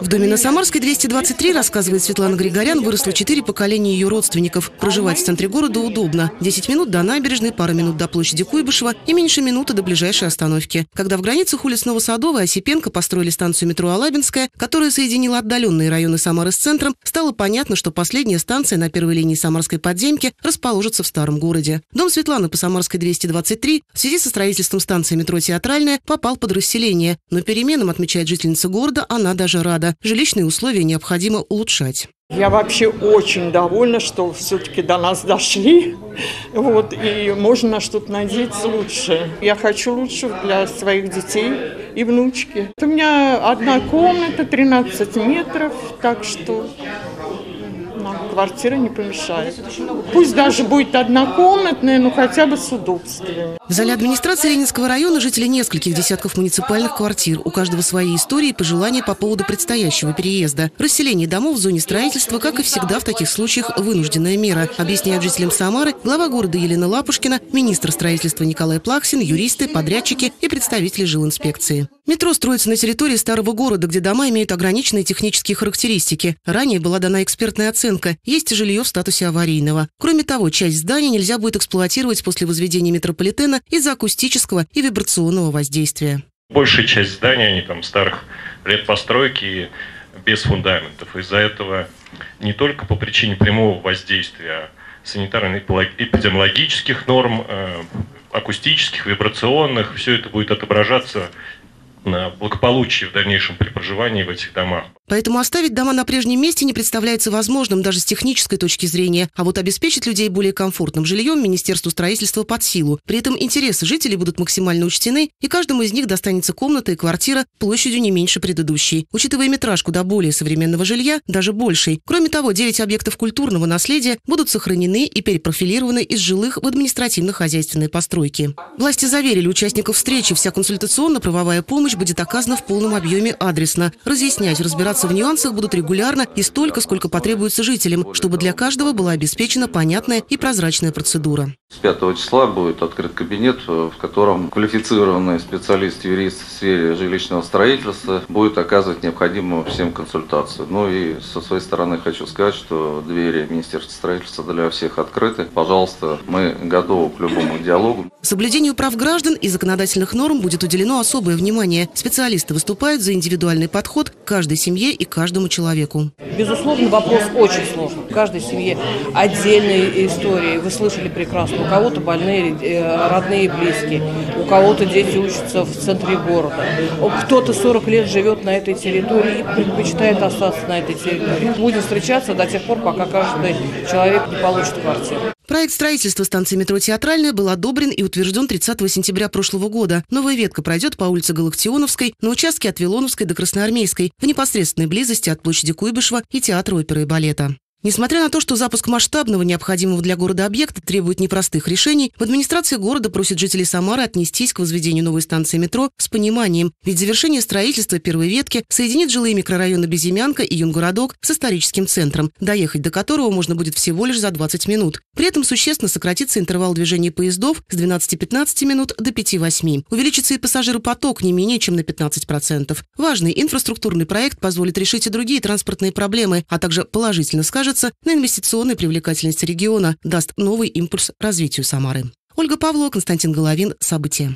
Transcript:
В доме на Самарской 223, рассказывает Светлана Григорян, выросло 4 поколения ее родственников. Проживать в центре города удобно. 10 минут до набережной, пару минут до площади Куйбышева и меньше минуты до ближайшей остановки. Когда в границах улиц Новосадова и Осипенко построили станцию метро Алабинская, которая соединила отдаленные районы Самары с центром, стало понятно, что последняя станция на первой линии Самарской подземки расположится в старом городе. Дом Светланы по Самарской 223 в связи со строительством станции метро Театральная попал под расселение. Но переменам, отмечает жительница города, она даже рада. Жилищные условия необходимо улучшать. Я вообще очень довольна, что все-таки до нас дошли, вот, и можно на что-то надеяться лучше. Я хочу лучше для своих детей и внучки. У меня одна комната, 13 метров, так что нам квартира не помешает. Пусть даже будет однокомнатная, но хотя бы с удобствами. В зале администрации Ленинского района жители нескольких десятков муниципальных квартир. У каждого свои истории и пожелания по поводу предстоящего переезда. Расселение домов в зоне строительства, как и всегда в таких случаях, вынужденная мера, объясняют жителям Самары глава города Елена Лапушкина, министр строительства Николай Плаксин, юристы, подрядчики и представители жилинспекции. Метро строится на территории старого города, где дома имеют ограниченные технические характеристики. Ранее была дана экспертная оценка. Есть жилье в статусе аварийного. Кроме того, часть здания нельзя будет эксплуатировать после возведения метрополитена из-за акустического и вибрационного воздействия. Большая часть зданий, они там старых лет постройки, без фундаментов. Из-за этого не только по причине прямого воздействия, а санитарно-эпидемиологических норм, акустических, вибрационных, все это будет отображаться на благополучие в дальнейшем при проживании в этих домах. Поэтому оставить дома на прежнем месте не представляется возможным даже с технической точки зрения. А вот обеспечить людей более комфортным жильем Министерству строительства под силу. При этом интересы жителей будут максимально учтены, и каждому из них достанется комната и квартира площадью не меньше предыдущей. Учитывая метраж куда более современного жилья, даже больший. Кроме того, 9 объектов культурного наследия будут сохранены и перепрофилированы из жилых в административно-хозяйственные постройки. Власти заверили участников встречи, вся консультационно-правовая помощь будет оказана в полном объеме адресно. Разъяснять, разбираться в нюансах будут регулярно и столько, сколько потребуется жителям, чтобы для каждого была обеспечена понятная и прозрачная процедура. С 5 числа будет открыт кабинет, в котором квалифицированный специалист-юрист в сфере жилищного строительства будет оказывать необходимую всем консультацию. Ну и со своей стороны хочу сказать, что двери Министерства строительства для всех открыты. Пожалуйста, мы готовы к любому диалогу. Соблюдению прав граждан и законодательных норм будет уделено особое внимание. Специалисты выступают за индивидуальный подход к каждой семье и каждому человеку. Безусловно, вопрос очень сложный. В каждой семье отдельные истории. Вы слышали прекрасно. У кого-то больные родные и близкие, у кого-то дети учатся в центре города, кто-то 40 лет живет на этой территории и предпочитает остаться на этой территории. Будем встречаться до тех пор, пока каждый человек не получит квартиру. Проект строительства станции метро «Театральная» был одобрен и утвержден 30 сентября прошлого года. Новая ветка пройдет по улице Галактионовской на участке от Вилоновской до Красноармейской в непосредственной близости от площади Куйбышева и театра оперы и балета. Несмотря на то, что запуск масштабного, необходимого для города объекта требует непростых решений, в администрации города просят жителей Самары отнестись к возведению новой станции метро с пониманием. Ведь завершение строительства первой ветки соединит жилые микрорайоны Безимянка и Юнгородок с историческим центром, доехать до которого можно будет всего лишь за 20 минут. При этом существенно сократится интервал движения поездов с 12-15 минут до 5-8. Увеличится и пассажиропоток не менее чем на 15%. Важный инфраструктурный проект позволит решить и другие транспортные проблемы, а также положительно скажет на инвестиционной привлекательности региона, даст новый импульс развитию Самары. Ольга Павлова, Константин Головин. События.